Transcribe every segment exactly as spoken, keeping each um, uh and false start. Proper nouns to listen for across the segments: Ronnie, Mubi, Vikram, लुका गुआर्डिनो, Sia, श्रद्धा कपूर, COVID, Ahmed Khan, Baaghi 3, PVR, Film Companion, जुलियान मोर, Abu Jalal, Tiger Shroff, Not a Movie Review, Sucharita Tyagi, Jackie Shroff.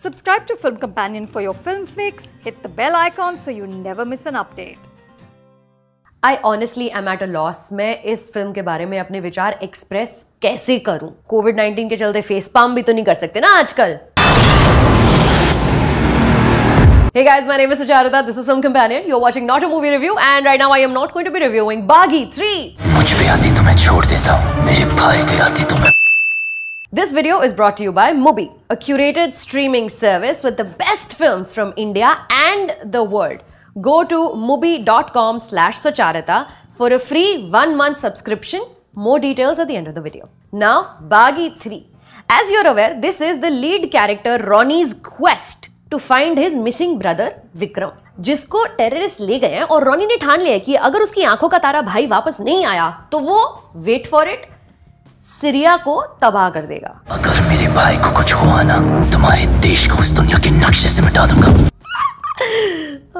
Subscribe to Film Companion for your film fix, hit the bell icon so you never miss an update. I honestly am at a loss. मैं इस film के बारे में अपने विचार express कैसे करूं? COVID nineteen के चलते face palm भी तो नहीं कर सकते ना आजकल. Hey guys, my name is Sucharita, this is Film Companion, you're watching Not a Movie Review and right now I am not going to be reviewing Baaghi three. This video is brought to you by Mubi, a curated streaming service with the best films from India and the world. Go to mubi.com slash Sucharita for a free one month subscription. More details at the end of the video. Now, Baaghi three. As you're aware, this is the lead character Ronnie's quest to find his missing brother Vikram, जिसको terrorists ले गए हैं और Ronnie ने ठान लिया कि अगर उसकी आंखों का तारा भाई वापस नहीं आया तो वो wait for it सीरिया को तबाह कर देगा. अगर मेरे भाई को कुछ हुआ ना, तुम्हारे देश को इस दुनिया के नक्शे से मिटा दूंगा.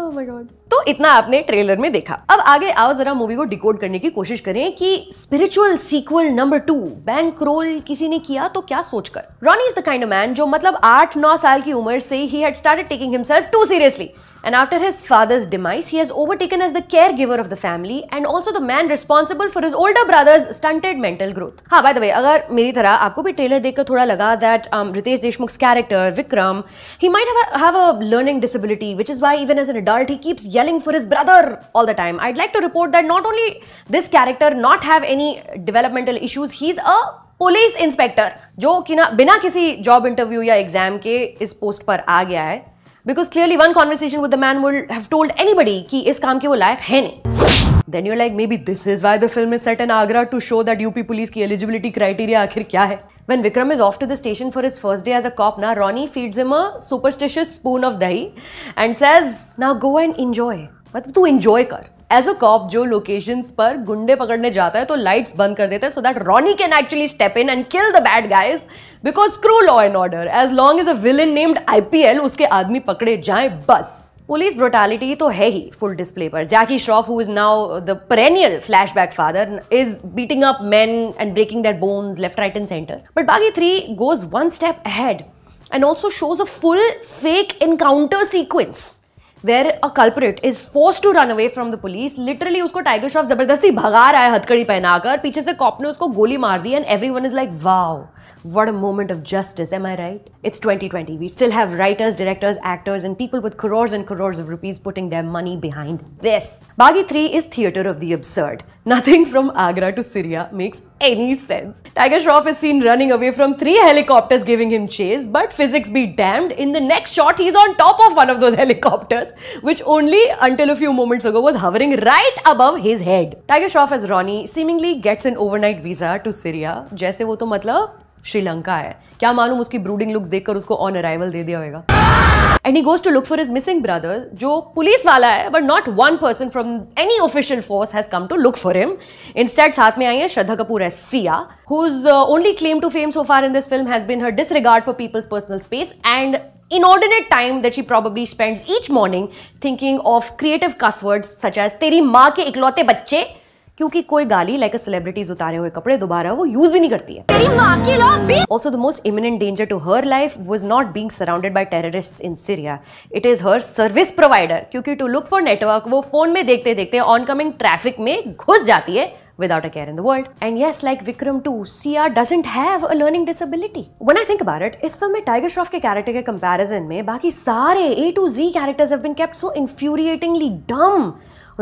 Oh my God. तो इतना आपने ट्रेलर में देखा. अब आगे आओ जरा मूवी को डिकोड करने की कोशिश करें कि spiritual sequel number two bankroll किसी ने किया तो क्या सोचकर. Ronnie is the kind of man जो मतलब eight nine साल की उम्र से he had started taking himself too seriously. And after his father's demise, he has overtaken as the caregiver of the family and also the man responsible for his older brother's stunted mental growth. हाँ, by the way, अगर मेरी तरह आपको भी trailer देखकर थोड़ा लगा that um, Ritesh Deshmukh's character Vikram, he might have a, have a learning disability, which is why even as an adult he keeps yelling for his brother all the time. I'd like to report that not only this character not have any developmental issues, he's a police inspector जो कि ना बिना किसी job interview या exam के इस post पर आ गया है. Because clearly one conversation with the man would have told anybody कि इस काम के वो लायक है नहीं. Then you're like, maybe this is why the film is set in Agra to show that U P police की eligibility criteria आखिर क्या है. When Vikram is off to the station for his first day as a cop, now Ronnie feeds him a superstitious spoon of dahi and says, now go and enjoy. मतलब तू enjoy कर. As a cop जो locations पर गुंडे पकड़ने जाता है तो lights बंद कर देता है so that Ronnie can actually step in and kill the bad guys. Because screw law and order, as long as a villain named I P L उसके आदमी पकड़े जाएं बस. Police brutality तो है ही full display पर. Jackie Shroff, who is now the perennial flashback father, is beating up men and breaking their bones left, right and center. But Baaghi three goes one step ahead and also shows a full fake encounter sequence where a culprit is forced to run away from the police. Literally उसको Tiger Shroff जबरदस्ती भगा रहा है हथकड़ी पहनाकर, पीछे से cop ने उसको गोली मार दी and everyone is like, wow, what a moment of justice, am I right? It's twenty twenty, we still have writers, directors, actors and people with crores and crores of rupees putting their money behind this. Baaghi three is theatre of the absurd. Nothing from Agra to Syria makes any sense. Tiger Shroff is seen running away from three helicopters giving him chase, but physics be damned, in the next shot he's on top of one of those helicopters, which only until a few moments ago was hovering right above his head. Tiger Shroff as Ronnie seemingly gets an overnight visa to Syria, जैसे वो तो मतलब Sri Lanka है. क्या मालूम उसकी brooding looks देखकर उसको on arrival दे दिया होगा. And he goes to look for his missing brother, जो पुलिस वाला है, but not one person from any official force has come to look for him. Instead, साथ में आई है श्रद्धा कपूर as Sia, whose uh, only claim to fame so far in this film has been her disregard for people's personal space and inordinate time that she probably spends each morning thinking of creative cuss words such as तेरी माँ के इकलौते बच्चे, क्योंकि कोई गाली like a celebrities उतारे हुए कपड़े दोबारा वो यूज भी नहीं करती है. तेरी माँ की lobby. Also the most imminent danger to her life was not being surrounded by terrorists in Syria. It is her service provider, क्योंकि to look for network वो फोन में देखते देखते oncoming traffic में घुस जाती है without a care in the world. And yes, like Vikram too, Sia doesn't have a learning disability. When I think about it, इस film में Tiger Shroff के character के comparison में बाकी सारे A to Z characters have been kept so infuriatingly dumb.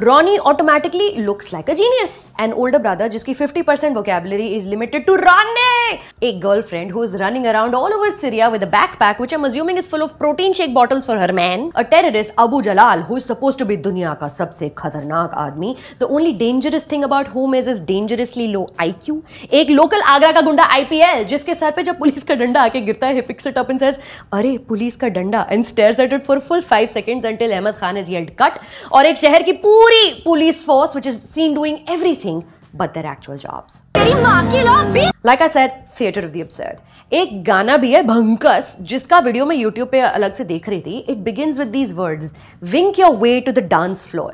Ronnie automatically looks like a genius. An older brother जिसकी fifty percent vocabulary is limited to Ronnie. A girlfriend who is running around all over Syria with a backpack which I'm assuming is full of protein shake bottles for her man. A terrorist Abu Jalal, who is supposed to be दुनिया का सबसे खतरनाक आदमी. The only dangerous thing about whom is his dangerously low I Q. एक local Agra का गुंडा I P L जिसके सर पे जब पुलिस का डंडा आके गिरता है, he picks it up and says, अरे पुलिस का डंडा, and stares at it for full five seconds until Ahmed Khan is yelled cut. और एक शहर की पूरी police force which is seen doing everything but their actual jobs. Like I said, theatre of the absurd. एक गाना भी है भंकस, जिसका वीडियो मैं YouTube पे अलग से देख रही थी. It begins with these words, wink your way to the dance floor.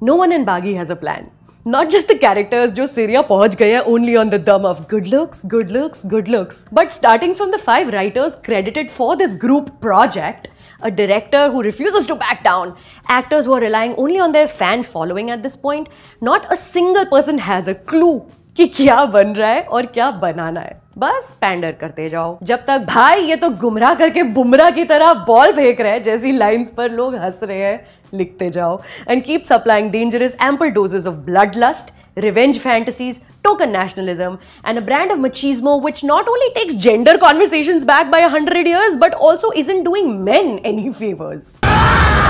No one in Baaghi has a plan. Not just the characters jo Syria pahunch gaye hain only on the drum of good looks, good looks, good looks. But starting from the five writers credited for this group project, a director who refuses to back down, actors who are relying only on their fan following at this point, not a single person has a clue कि क्या बन रहा है और क्या बनाना है. बस pander करते जाओ जब तक भाई ये तो गुमराह करके बुमराह की तरह बॉल फेंक रहा है जैसी लाइंस पर लोग हंस रहे हैं. लिखते जाओ and keep supplying dangerous ample doses of bloodlust, revenge fantasies, token nationalism, and a brand of machismo which not only takes gender conversations back by a hundred years but also isn't doing men any favors.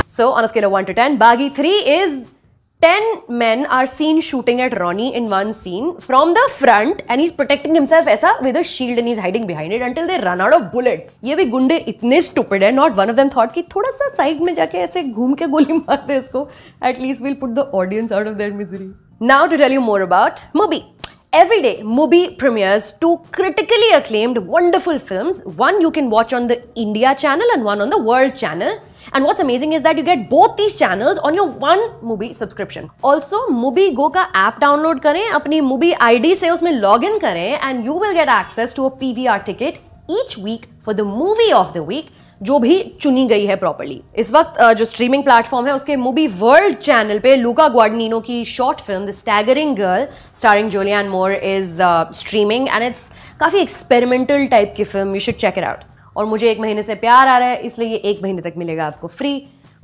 So on a scale of one to ten, Baaghi three is ten men are seen shooting at Ronnie in one scene from the front, and he's protecting himself aisa with a shield and he's hiding behind it until they run out of bullets. Ye bhi gunde itne stupid hai, not one of them thought ki thoda sa side mein jaake aise ghoom ke goli maar de isko, at least we'll put the audience out of their misery. Now to tell you more about Mubi. Every day, Mubi premieres two critically acclaimed, wonderful films. One you can watch on the India channel and one on the World channel. And what's amazing is that you get both these channels on your one Mubi subscription. Also, Mubi Go ka app download kare, apni Mubi I D se usme login kare, and you will get access to a P V R ticket each week for the movie of the week, जो भी चुनी गई है properly. इस वक्त जो streaming platform है उसके मूवी वर्ल्ड चैनल पे लुका गुआर्डिनो की short film the staggering girl starring जुलियान मोर is streaming, and it's काफी एक्सपेरिमेंटल टाइप की film. You should check it out. और मुझे एक महीने से प्यार आ रहा है इसलिए ये एक महीने तक मिलेगा आपको free.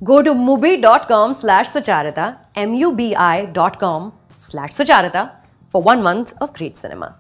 Go to mubi dot com slash sucharita, m u b i dot com slash sucharita for one month of great cinema.